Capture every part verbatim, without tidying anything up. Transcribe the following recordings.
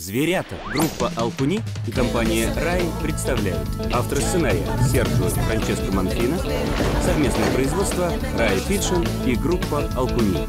Зверята, группа Алкуни и компания Рай представляют. Автор сценария Серджио Франческо Монфино, совместное производство Рай Фитчин и группа Алкуни.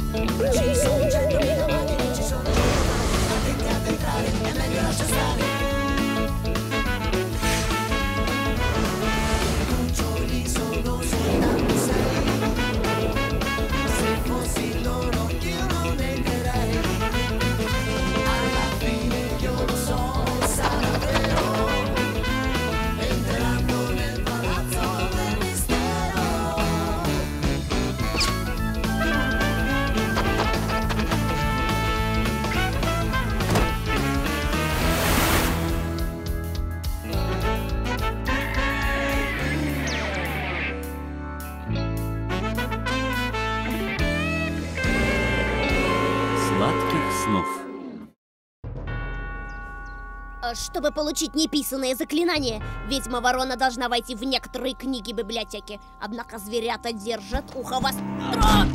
Чтобы получить неписанное заклинание, ведьма Ворона должна войти в некоторые книги библиотеки. Однако зверята держат ухо востро.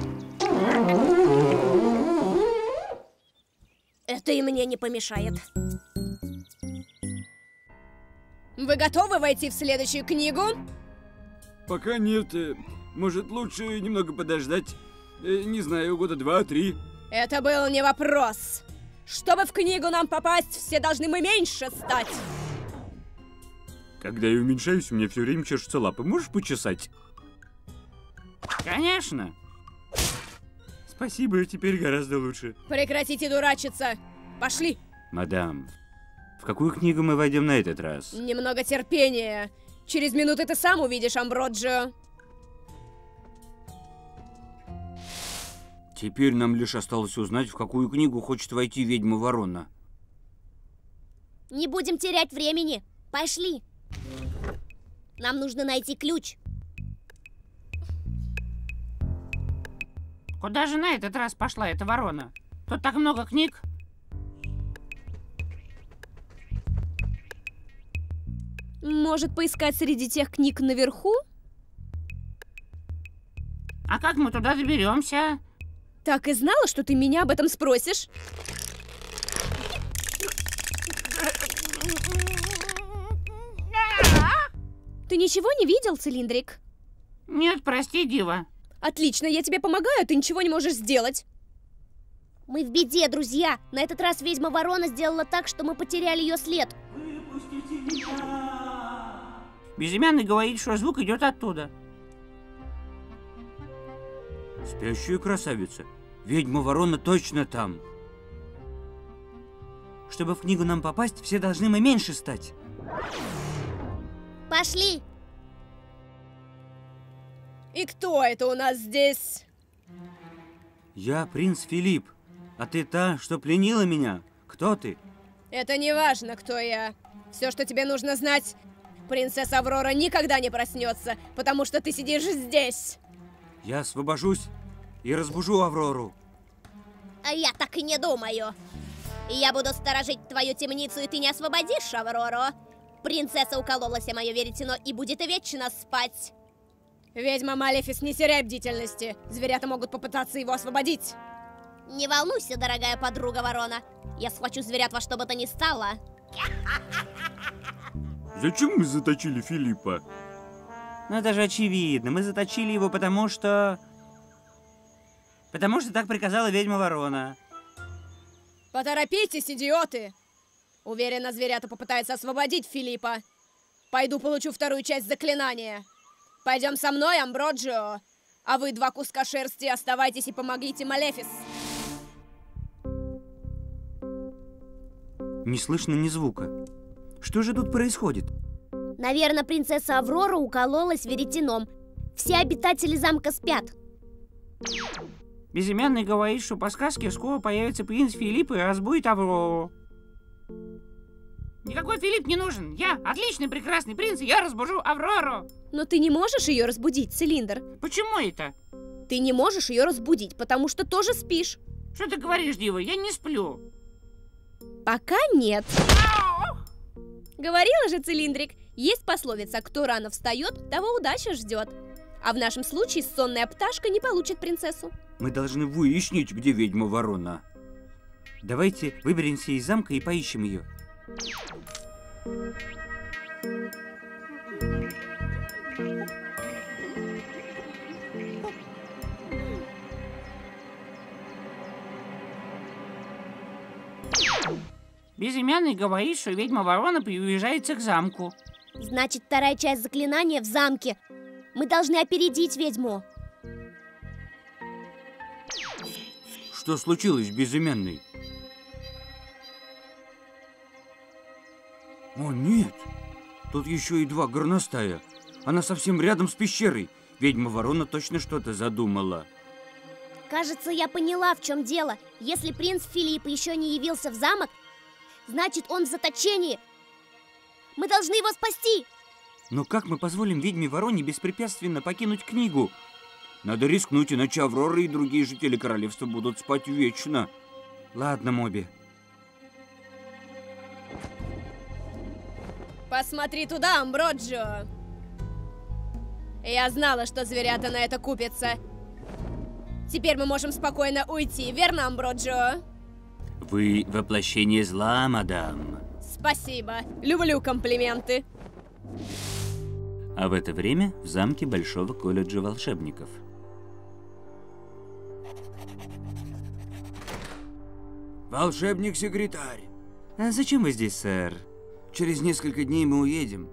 Это и мне не помешает. Вы готовы войти в следующую книгу? Пока нет. Может, лучше немного подождать? Не знаю, года два-три. Это был не вопрос. Чтобы в книгу нам попасть, все должны мы меньше стать. Когда я уменьшаюсь, у меня все время чешутся лапы. Можешь почесать? Конечно. Спасибо, теперь гораздо лучше. Прекратите дурачиться. Пошли. Мадам, в какую книгу мы войдем на этот раз? Немного терпения. Через минуту ты сам увидишь, Амброджио. Теперь нам лишь осталось узнать, в какую книгу хочет войти ведьма Ворона. Не будем терять времени. Пошли. Нам нужно найти ключ. Куда же на этот раз пошла эта ворона? Тут так много книг. Может, поискать среди тех книг наверху? А как мы туда доберемся? Так и знала, что ты меня об этом спросишь. Ты ничего не видел, Цилиндрик? Нет, прости, Дива. Отлично, я тебе помогаю, ты ничего не можешь сделать. Мы в беде, друзья. На этот раз ведьма Ворона сделала так, что мы потеряли ее след. Выпустите меня! Безымянный говорит, что звук идет оттуда. Спящая красавица. Ведьма Ворона точно там. Чтобы в книгу нам попасть, все должны мы меньше стать. Пошли. И кто это у нас здесь? Я принц Филипп. А ты та, что пленила меня. Кто ты? Это не важно, кто я. Все, что тебе нужно знать, принцесса Аврора никогда не проснется, потому что ты сидишь здесь. Я освобожусь и разбужу Аврору. А я так и не думаю. Я буду сторожить твою темницу, и ты не освободишь Аврору. Принцесса укололась о мое веретено и будет вечно спать. Ведьма Малефис, не теряй бдительности. Зверята могут попытаться его освободить. Не волнуйся, дорогая подруга Ворона. Я схвачу зверят во что бы то ни стало. Зачем мы заточили Филиппа? Ну, это же очевидно. Мы заточили его, потому что... Потому что так приказала ведьма Ворона. Поторопитесь, идиоты! Уверена, зверята попытаются освободить Филиппа. Пойду получу вторую часть заклинания. Пойдем со мной, Амброджио. А вы два куска шерсти оставайтесь и помогите Малефис. Не слышно ни звука. Что же тут происходит? Наверное, принцесса Аврора укололась веретеном. Все обитатели замка спят. Безымянный говорит, что по сказке скоро появится принц Филипп и разбудит Аврору. Никакой Филипп не нужен. Я отличный, прекрасный принц, и я разбужу Аврору. Но ты не можешь ее разбудить, Цилиндр. Почему это? Ты не можешь ее разбудить, потому что тоже спишь. Что ты говоришь, Дива? Я не сплю. Пока нет. Говорила же, Цилиндрик, есть пословица: кто рано встает, того удача ждет. А в нашем случае сонная пташка не получит принцессу. Мы должны выяснить, где ведьма Ворона. Давайте выберемся из замка и поищем ее. Безымянный говорит, что ведьма Ворона приближается к замку. Значит, вторая часть заклинания в замке. Мы должны опередить ведьму. Что случилось, Безымянный? О, нет! Тут еще и два горностая. Она совсем рядом с пещерой. Ведьма Ворона точно что-то задумала. Кажется, я поняла, в чем дело. Если принц Филипп еще не явился в замок, значит, он в заточении. Мы должны его спасти. Но как мы позволим ведьме Вороне беспрепятственно покинуть книгу? Надо рискнуть, иначе Аврора и другие жители королевства будут спать вечно. Ладно, Моби. Посмотри туда, Амброджио. Я знала, что зверята на это купятся. Теперь мы можем спокойно уйти, верно, Амброджио? Вы воплощение зла, мадам. Спасибо. Люблю комплименты. А в это время в замке Большого колледжа волшебников. Волшебник-секретарь. А зачем вы здесь, сэр? Через несколько дней мы уедем.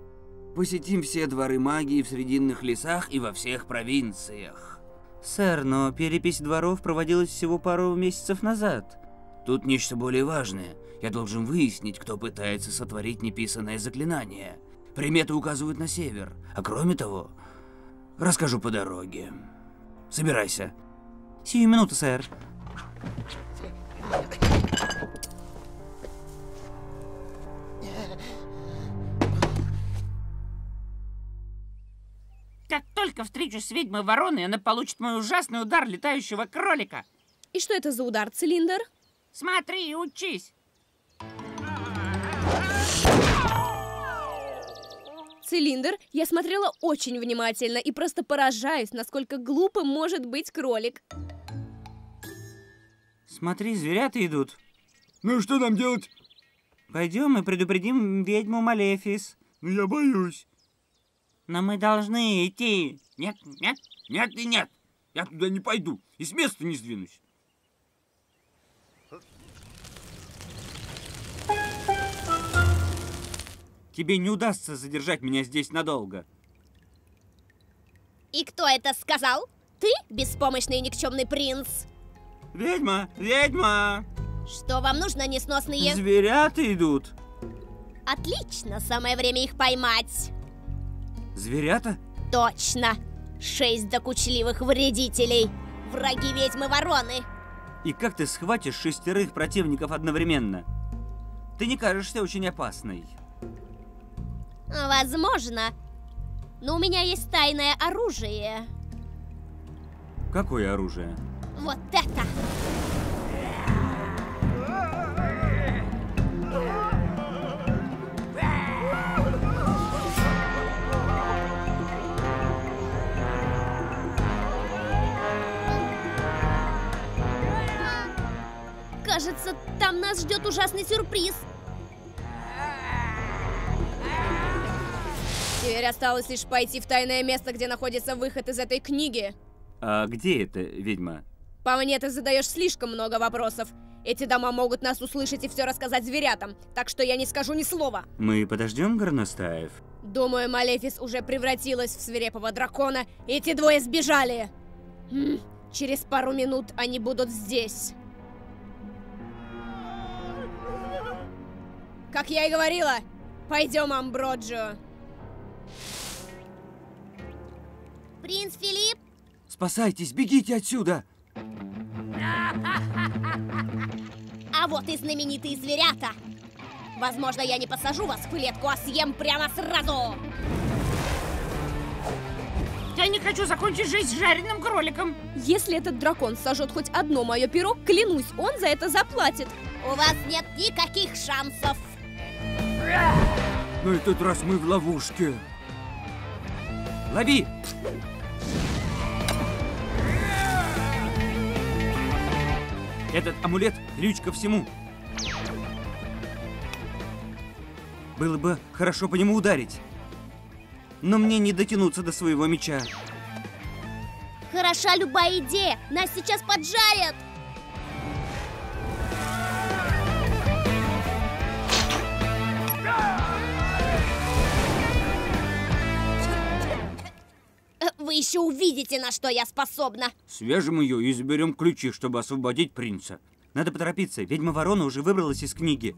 Посетим все дворы магии в Срединных лесах и во всех провинциях. Сэр, но перепись дворов проводилась всего пару месяцев назад. Тут нечто более важное. Я должен выяснить, кто пытается сотворить неписанное заклинание. Приметы указывают на север. А кроме того, расскажу по дороге. Собирайся. Сию минуту, сэр. Как только встречусь с ведьмой Вороной, она получит мой ужасный удар летающего кролика. И что это за удар, цилиндр? Смотри и учись! Цилиндр, я смотрела очень внимательно и просто поражаюсь, насколько глупым может быть кролик. Смотри, зверята идут. Ну что нам делать? Пойдем и предупредим ведьму Малефис. Ну я боюсь. Но мы должны идти. Нет, нет, нет и нет. Я туда не пойду и с места не сдвинусь. Тебе не удастся задержать меня здесь надолго. И кто это сказал? Ты, беспомощный и никчемный принц? Ведьма, ведьма! Что вам нужно, несносные? Зверята идут. Отлично, самое время их поймать. Зверята? Точно. Шесть докучливых вредителей. Враги ведьмы Вороны. И как ты схватишь шестерых противников одновременно? Ты не кажешься очень опасной. Возможно. Но у меня есть тайное оружие. Какое оружие? Вот это! Кажется, там нас ждет ужасный сюрприз. Теперь осталось лишь пойти в тайное место, где находится выход из этой книги. А где это, ведьма? По мне, ты задаешь слишком много вопросов. Эти дома могут нас услышать и все рассказать зверятам, так что я не скажу ни слова. Мы подождем горностаев? Думаю, Малефис уже превратилась в свирепого дракона. Эти двое сбежали. М-м, через пару минут они будут здесь. Как я и говорила, пойдем, Амброджио. Принц Филипп! Спасайтесь, бегите отсюда! А вот и знаменитые зверята! Возможно, я не посажу вас в клетку, а съем прямо сразу! Я не хочу закончить жизнь жареным кроликом! Если этот дракон сожжет хоть одно мое пирог, клянусь, он за это заплатит! У вас нет никаких шансов! На этот раз мы в ловушке! Лови! Этот амулет – ключ ко всему. Было бы хорошо по нему ударить. Но мне не дотянуться до своего меча. Хороша любая идея. Нас сейчас поджарят. Вы еще увидите, на что я способна. Свяжем ее и заберем ключи, чтобы освободить принца. Надо поторопиться. Ведьма Ворона уже выбралась из книги.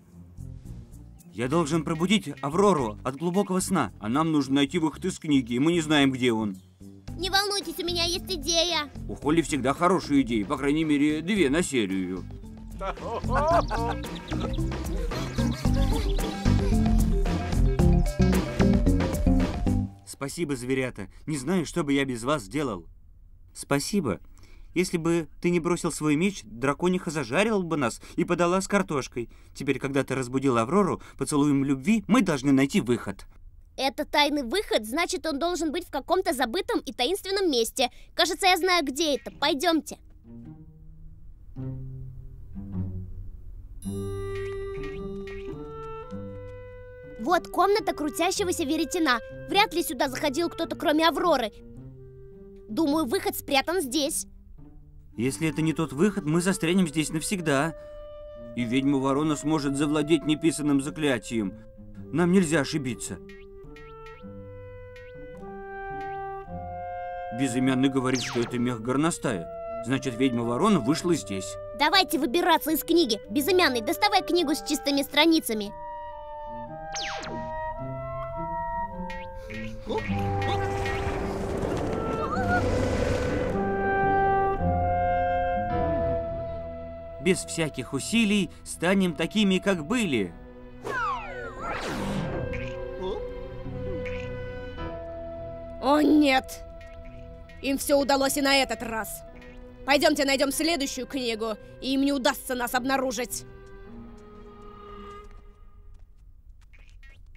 Я должен пробудить Аврору от глубокого сна. А нам нужно найти выход из книги, и мы не знаем, где он. Не волнуйтесь, у меня есть идея. У Холли всегда хорошие идеи. По крайней мере, две на серию. Спасибо, зверята. Не знаю, что бы я без вас сделал. Спасибо. Если бы ты не бросил свой меч, дракониха зажарила бы нас и подала с картошкой. Теперь, когда ты разбудил Аврору поцелуем любви, мы должны найти выход. Это тайный выход, значит, он должен быть в каком-то забытом и таинственном месте. Кажется, я знаю, где это. Пойдемте. Вот комната крутящегося веретена. Вряд ли сюда заходил кто-то, кроме Авроры. Думаю, выход спрятан здесь. Если это не тот выход, мы застрянем здесь навсегда. И ведьма Ворона сможет завладеть неписанным заклятием. Нам нельзя ошибиться. Безымянный говорит, что это мех горностая. Значит, ведьма Ворона вышла здесь. Давайте выбираться из книги. Безымянный, доставай книгу с чистыми страницами. Без всяких усилий станем такими, как были. О, нет! Им все удалось и на этот раз. Пойдемте найдем следующую книгу, и им не удастся нас обнаружить.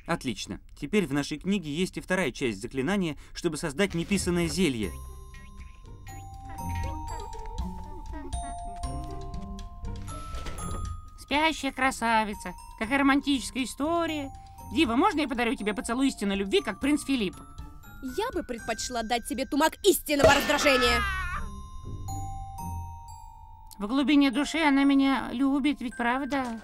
Отлично. Теперь в нашей книге есть и вторая часть заклинания, чтобы создать неписанное зелье. Спящая красавица. Какая романтическая история. Дива, можно я подарю тебе поцелуй истинной любви, как принц Филипп? Я бы предпочла дать тебе тумак истинного раздражения. В глубине души она меня любит, ведь правда?